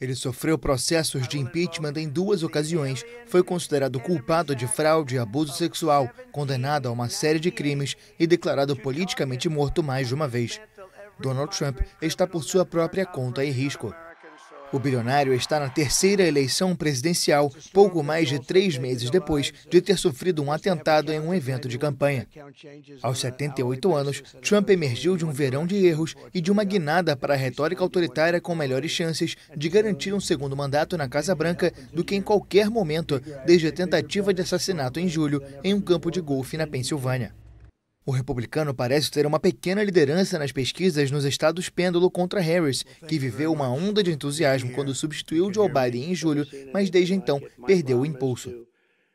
Ele sofreu processos de impeachment em 2 ocasiões, foi considerado culpado de fraude e abuso sexual, condenado a uma série de crimes e declarado politicamente morto mais de uma vez. Donald Trump está por sua própria conta e risco. O bilionário está na 3ª eleição presidencial, pouco mais de 3 meses depois de ter sofrido um atentado em um evento de campanha. Aos 78 anos, Trump emergiu de um verão de erros e de uma guinada para a retórica autoritária com melhores chances de garantir um segundo mandato na Casa Branca do que em qualquer momento desde a tentativa de assassinato em julho em um campo de golfe na Pensilvânia. O republicano parece ter uma pequena liderança nas pesquisas nos estados pêndulo contra Harris, que viveu uma onda de entusiasmo quando substituiu Joe Biden em julho, mas desde então perdeu o impulso.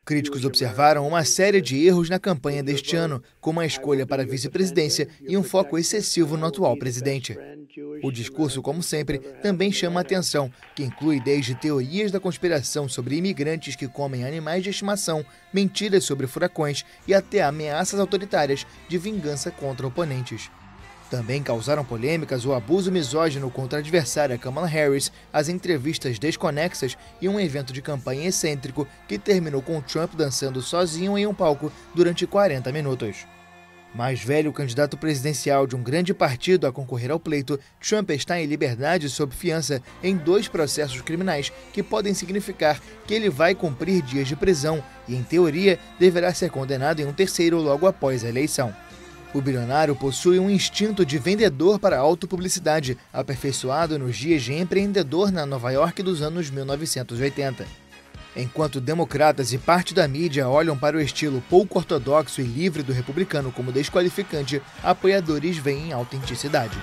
Críticos observaram uma série de erros na campanha deste ano, como a escolha para a vice-presidência e um foco excessivo no atual presidente. O discurso, como sempre, também chama a atenção, que inclui desde teorias da conspiração sobre imigrantes que comem animais de estimação, mentiras sobre furacões e até ameaças autoritárias de vingança contra oponentes. Também causaram polêmicas o abuso misógino contra a adversária Kamala Harris, as entrevistas desconexas e um evento de campanha excêntrico que terminou com Trump dançando sozinho em um palco durante 40 minutos. Mais velho candidato presidencial de um grande partido a concorrer ao pleito, Trump está em liberdade sob fiança em 2 processos criminais que podem significar que ele vai cumprir dias de prisão e, em teoria, deverá ser condenado em um terceiro logo após a eleição. O bilionário possui um instinto de vendedor para autopublicidade, aperfeiçoado nos dias de empreendedor na Nova York dos anos 1980. Enquanto democratas e parte da mídia olham para o estilo pouco ortodoxo e livre do republicano como desqualificante, apoiadores veem autenticidade.